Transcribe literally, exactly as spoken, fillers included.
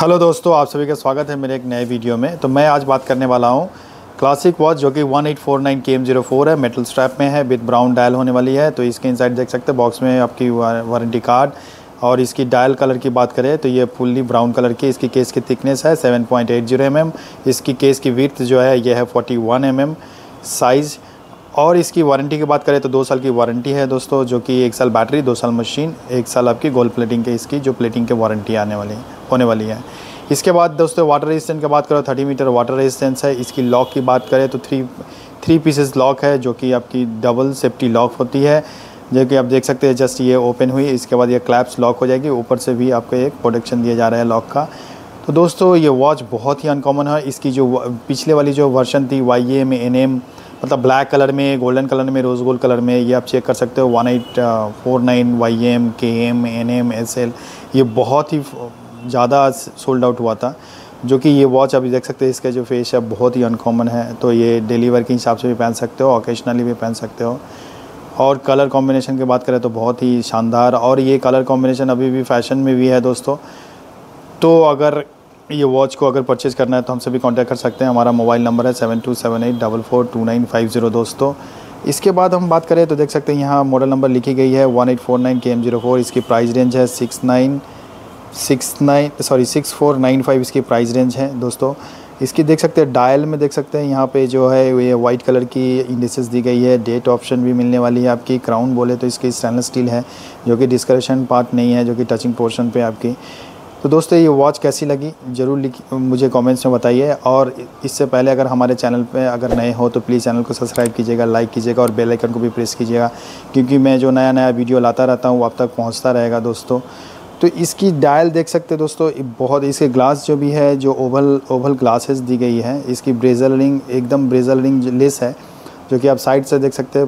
Hello दोस्तों, आप सभी का स्वागत है मेरे एक नए वीडियो में। तो मैं आज बात करने वाला हूं क्लासिक वॉच जो कि one eight four nine K M zero four है, मेटल स्ट्रैप में है, विद ब्राउन डायल होने वाली है। तो इसके इनसाइड देख सकते हैं, बॉक्स में आपकी वारंटी कार्ड। और इसकी डायल कलर की बात करें तो ये फुल्ली ब्राउन कलर की इसकी केस की थिकनेस है seven point eight zero M M. इसकी केस की विड्थ जो है यह है forty one M M size. और इसकी वारंटी की बात करें तो दो साल की वारंटी है दोस्तों, जो कि एक साल बैटरी, दो साल मशीन, एक साल आपकी गोल्ड प्लेटिंग के इसकी जो प्लेटिंग के वारंटी आने वाली होने वाली है। इसके बाद दोस्तों वाटर रेजिस्टेंस की बात करो, थर्टी मीटर वाटर रेजिस्टेंस है। इसकी लॉक की बात करें तो थ्री थ्री पीसेस लॉक है, जो कि आपकी डबल सेफ्टी लॉक होती है, जो कि आप देख सकते हैं। जस्ट ये ओपन हुई, इसके बाद ये क्लैप्स लॉक हो जाएगी, ऊपर से भी आपको एक प्रोटेक्शन दिया जा रहा है लॉक का। तो दोस्तों ये वॉच बहुत ही अनकॉमन है। इसकी जो पिछले वाली जो वर्जन थी वाई ए में एन एम मतलब ब्लैक कलर में, गोल्डन कलर में, रोज़ गोल्ड कलर में, ये आप चेक कर सकते हो one eight four nine Y M K M N M S L. ये बहुत ही ज़्यादा सोल्ड आउट हुआ था, जो कि ये वॉच आप देख सकते हैं। इसका जो फेस है बहुत ही अनकॉमन है। तो ये डेली वेयर के हिसाब से भी पहन सकते हो, ओकेशनली भी पहन सकते हो। और कलर कॉम्बिनेशन की बात करें तो बहुत ही शानदार, और ये कलर कॉम्बिनेशन अभी भी फैशन में भी है दोस्तों। तो अगर ये वॉच को अगर परचेज करना है तो हमसे भी कांटेक्ट कर सकते हैं। हमारा मोबाइल नंबर है seven two seven eight double four two nine five zero दोस्तों। इसके बाद हम बात करें तो देख सकते हैं यहाँ मॉडल नंबर लिखी गई है one eight four nine K M zero four. इसकी प्राइस रेंज है six nine six nine sorry six four nine five इसकी प्राइस रेंज है दोस्तों। इसकी देख सकते हैं डायल में देख सकते हैं यहाँ पे जो है ये वाइट कलर की इंडिसेस दी गई है। डेट ऑप्शन भी मिलने वाली है आपकी। क्राउन बोले तो इसकी स्टेनलेस स्टील है, जो कि डिस्करेशन पार्ट नहीं है, जो कि टचिंग पोर्शन पे आपकी। तो दोस्तों ये वॉच कैसी लगी ज़रूर मुझे कमेंट्स में बताइए। और इससे पहले अगर हमारे चैनल पे अगर नए हो तो प्लीज़ चैनल को सब्सक्राइब कीजिएगा, लाइक कीजिएगा और बेल आइकन को भी प्रेस कीजिएगा, क्योंकि मैं जो नया नया वीडियो लाता रहता हूँ वो आप तक पहुँचता रहेगा दोस्तों। तो इसकी डायल देख सकते हैं दोस्तों, बहुत इसके ग्लास जो भी है, जो ओवल ओवल ग्लासेस दी गई है। इसकी ब्रेजल रिंग एकदम ब्रेजल रिंग लेस है, जो कि आप साइड से देख सकते हैं।